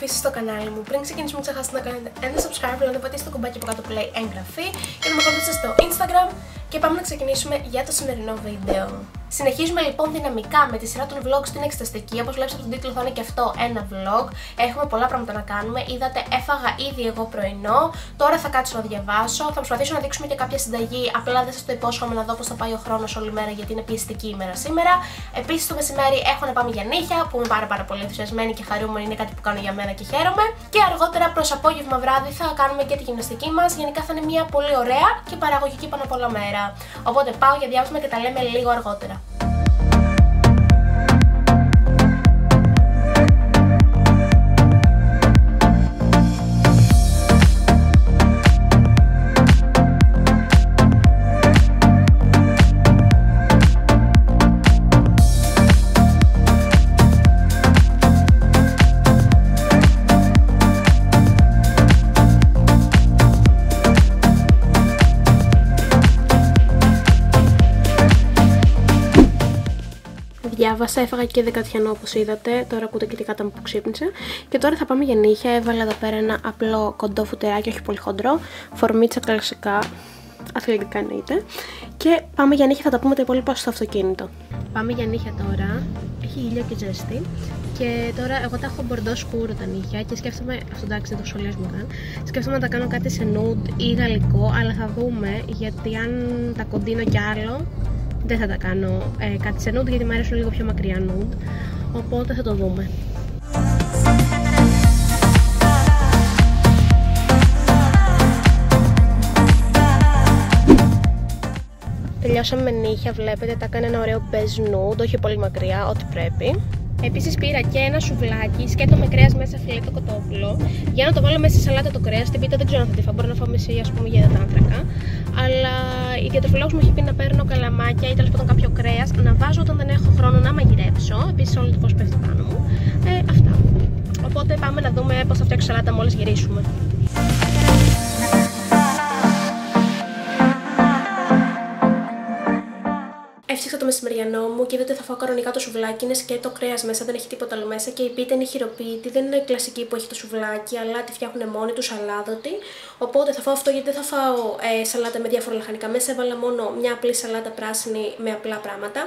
Επίσης στο κανάλι μου. Πριν ξεκινήσουμε, μην ξεχάσετε να κάνετε ένα subscribe, να πατήσετε το κουμπάκι από κάτω που λέει εγγραφή και να με ακολουθήσετε στο Instagram και πάμε να ξεκινήσουμε για το σημερινό βίντεο. Συνεχίζουμε λοιπόν δυναμικά με τη σειρά των vlogs στην εξεταστική. Όπως βλέπετε στον τίτλο θα είναι και αυτό ένα vlog. Έχουμε πολλά πράγματα να κάνουμε. Είδατε, έφαγα ήδη εγώ πρωινό. Τώρα θα κάτσω να διαβάσω. Θα προσπαθήσω να δείξουμε και κάποια συνταγή. Απλά δεν σας το υπόσχομαι, να δω πώς θα πάει ο χρόνος όλη μέρα, γιατί είναι πιεστική ημέρα σήμερα. Επίσης το μεσημέρι έχω να πάμε για νύχια, που είμαι πάρα πολύ ενθουσιασμένη και χαρούμενη. Είναι κάτι που κάνω για μένα και χαίρομαι. Και αργότερα προς απόγευμα βράδυ θα κάνουμε και τη γυμναστική μας. Γενικά θα είναι μια πολύ ωραία και παραγωγική πάνω απ' όλα μέρα. Οπότε πάω για διάβασμα και τα λέμε λίγο αργότερα. Διάβασα, έφαγα και δεκατιανό όπως είδατε. Τώρα ακούτε και τη κάτα μου που ξύπνησε. Και τώρα θα πάμε για νύχια. Έβαλα εδώ πέρα ένα απλό κοντό φουτεράκι, όχι πολύ χοντρό. Φορμίτσα κλασικά, αθλητικά εννοείται. Και πάμε για νύχια, θα τα πούμε τα υπόλοιπα στο αυτοκίνητο. Πάμε για νύχια τώρα. Έχει ήλιο και ζέστη. Και τώρα εγώ τα έχω μπορντό σκούρο τα νύχια και σκέφτομαι. Αυτό εντάξει δεν το σχολιάζουμε καν. Σκέφτομαι να τα κάνω κάτι σε nude ή γαλλικό, αλλά θα δούμε, γιατί αν τα κοντίνω κι άλλο. Δεν θα τα κάνω κάτι σε nude, γιατί μου αρέσουν λίγο πιο μακριά nude. Οπότε θα το δούμε. Τελειώσαμε με νύχια, βλέπετε, τα έκανα ένα ωραίο μπέζ nude, όχι πολύ μακριά, ό,τι πρέπει. Επίσης πήρα και ένα σουβλάκι, σκέτο με κρέας μέσα, φιλέτο κοτόπουλο, για να το βάλω μέσα σε σαλάτα το κρέας. Την πίτα δεν ξέρω αν θα τη φάω, μπορώ να φάω μισή, ας πούμε, για τα άνθρακα. Αλλά η διατροφολόγος μου έχει πει να παίρνω καλαμάκια ή τέλος πάντων κάποιο κρέας, να βάζω όταν δεν έχω χρόνο να μαγειρέψω. Επίσης όλο το φως πέφτει πάνω μου. Αυτά. Οπότε πάμε να δούμε πώς θα φτιάξω σαλάτα μόλις γυρίσουμε. Έφτιαξα το μεσημεριανό μου και είδατε θα φάω κανονικά το σουβλάκι. Είναι σκέτο κρέας μέσα, δεν έχει τίποτα άλλο μέσα. Και η πίτα είναι χειροποίητη, δεν είναι η κλασική που έχει το σουβλάκι, αλλά τη φτιάχνουν μόνοι του σαλάδωτη. Οπότε θα φάω αυτό, γιατί δεν θα φάω σαλάτα με διάφορα λαχανικά μέσα. Έβαλα μόνο μια απλή σαλάτα πράσινη με απλά πράγματα,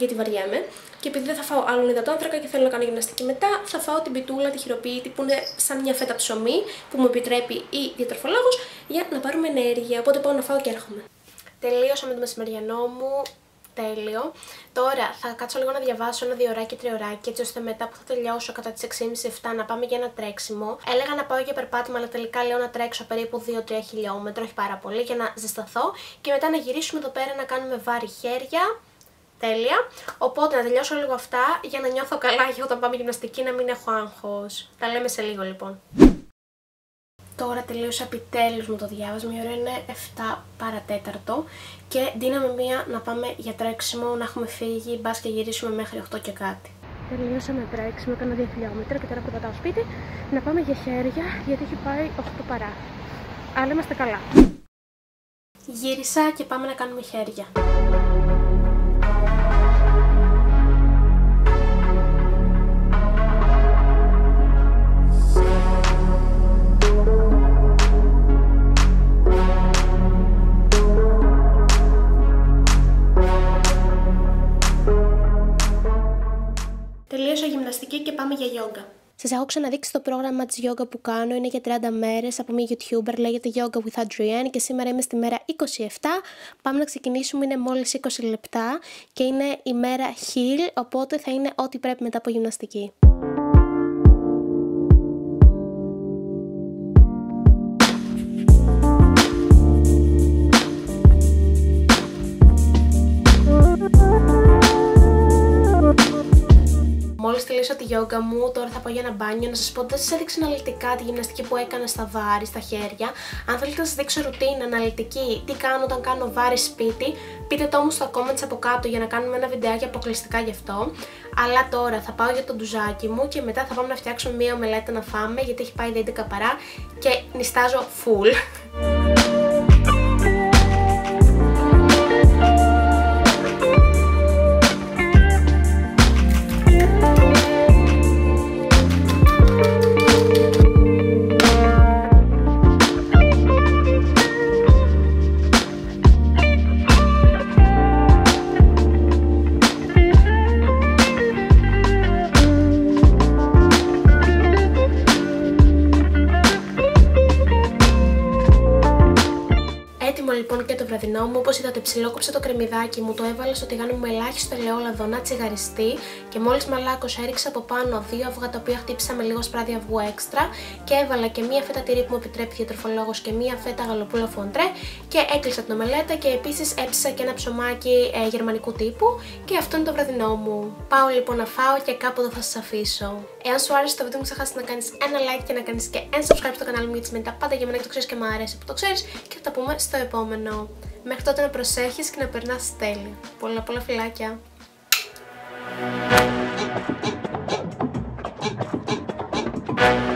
γιατί βαριέμαι. Και επειδή δεν θα φάω άλλον υδατάνθρακα και θέλω να κάνω γυμναστική μετά, θα φάω την πιτούλα, τη χειροποίητη, που είναι σαν μια φέτα ψωμί που μου επιτρέπει η διατροφολόγος για να πάρουμε ενέργεια. Οπότε πάω να φάω και έρχομαι. Τελείωσα με το μεσημεριανό μου. Τέλειο. Τώρα θα κάτσω λίγο να διαβάσω ένα-δύο ώρακι, τρία ώρακι, έτσι ώστε μετά που θα τελειώσω κατά τις 6.30-7 να πάμε για ένα τρέξιμο. Έλεγα να πάω για περπάτημα, αλλά τελικά λέω να τρέξω περίπου 2-3 χιλιόμετρα, όχι πάρα πολύ, για να ζεσταθώ και μετά να γυρίσουμε εδώ πέρα να κάνουμε βάρη χέρια. Τέλεια. Οπότε να τελειώσω λίγο αυτά για να νιώθω καλά για όταν πάμε γυμναστική, να μην έχω άγχος. Τα λέμε σε λίγο λοιπόν. Τώρα τελείωσα επιτέλους μου το διάβασμα, η ώρα είναι 7 παρατέταρτο και δίναμε μία να πάμε για τρέξιμο, να έχουμε φύγει, μπας και γυρίσουμε μέχρι 8 και κάτι. Τελείωσαμε τρέξιμο, έκανα 2 χιλιόμετρα και τώρα περπατάω σπίτι να πάμε για χέρια, γιατί έχει πάει 8 παρά. Αλλά είμαστε καλά. Γύρισα και πάμε να κάνουμε χέρια. Τελείωσα γυμναστική και πάμε για yoga. Σας έχω ξαναδείξει το πρόγραμμα της yoga που κάνω. Είναι για 30 μέρες από μια YouTuber. Λέγεται Yoga with Adrienne και σήμερα είμαι στη μέρα 27. Πάμε να ξεκινήσουμε. Είναι μόλις 20 λεπτά και είναι η μέρα heel. Οπότε θα είναι ό,τι πρέπει μετά από γυμναστική. γιόγκα μου, τώρα θα πάω για ένα μπάνιο. Να σας πω ότι δεν σας έδειξα αναλυτικά τη γυμναστική που έκανα στα βάρη, στα χέρια. Αν θέλετε να σας δείξω ρουτίνα αναλυτική, τι κάνω όταν κάνω βάρη σπίτι, πείτε το όμως στα comments από κάτω για να κάνουμε ένα βιντεάκι αποκλειστικά γι' αυτό. Αλλά τώρα θα πάω για το ντουζάκι μου και μετά θα πάμε να φτιάξουμε μία ομελέτα να φάμε, γιατί έχει πάει 11 παρά και νηστάζω full. Λοιπόν, και το βραδινό μου, όπως είδατε, ψιλόκοψα το κρεμμυδάκι μου, το έβαλα στο τηγάνι μου με ελάχιστο ελαιόλαδο να τσιγαριστεί και μόλις μαλάκωσα έριξα από πάνω 2 αυγά τα οποία χτύπησα με λίγο σπράδι αυγού έξτρα και έβαλα και μία φέτα τυρί που μου επιτρέπει ο τροφολόγος και μία φέτα γαλοπούλα φοντρέ και έκλεισα την ομελέτα και επίσης έψισα και ένα ψωμάκι γερμανικού τύπου και αυτό είναι το βραδινό μου. Πάω λοιπόν να φάω και κάπου εδώ θα σας αφήσω. Εάν σου άρεσε το βίντεο μου, ξεχάσεις να κάνεις ένα like και να κάνεις και ένα subscribe στο κανάλι μου γιατί σημαίνει τα πάντα για μένα και το ξέρεις και μου αρέσει που το ξέρεις και θα τα πούμε στο επόμενο. Μέχρι τότε να προσέχεις και να περνάς τέλεια. Πολλά πολλά φιλάκια.